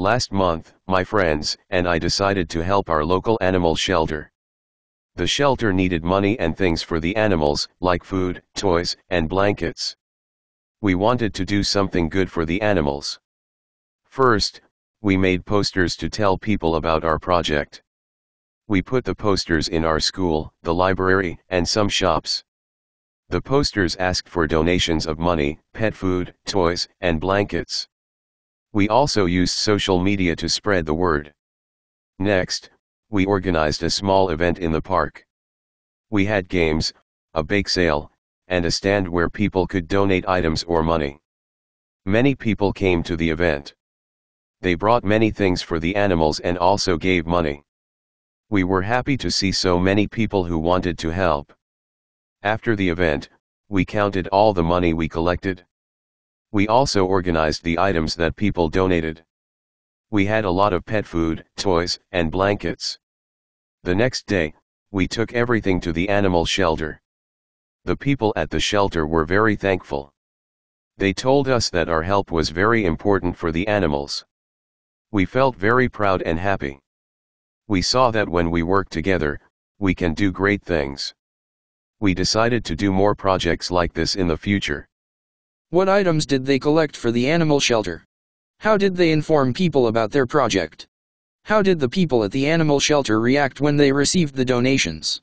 Last month, my friends and I decided to help our local animal shelter. The shelter needed money and things for the animals, like food, toys, and blankets. We wanted to do something good for the animals. First, we made posters to tell people about our project. We put the posters in our school, the library, and some shops. The posters asked for donations of money, pet food, toys, and blankets. We also used social media to spread the word. Next, we organized a small event in the park. We had games, a bake sale, and a stand where people could donate items or money. Many people came to the event. They brought many things for the animals and also gave money. We were happy to see so many people who wanted to help. After the event, we counted all the money we collected. We also organized the items that people donated. We had a lot of pet food, toys, and blankets. The next day, we took everything to the animal shelter. The people at the shelter were very thankful. They told us that our help was very important for the animals. We felt very proud and happy. We saw that when we work together, we can do great things. We decided to do more projects like this in the future. What items did they collect for the animal shelter? How did they inform people about their project? How did the people at the animal shelter react when they received the donations?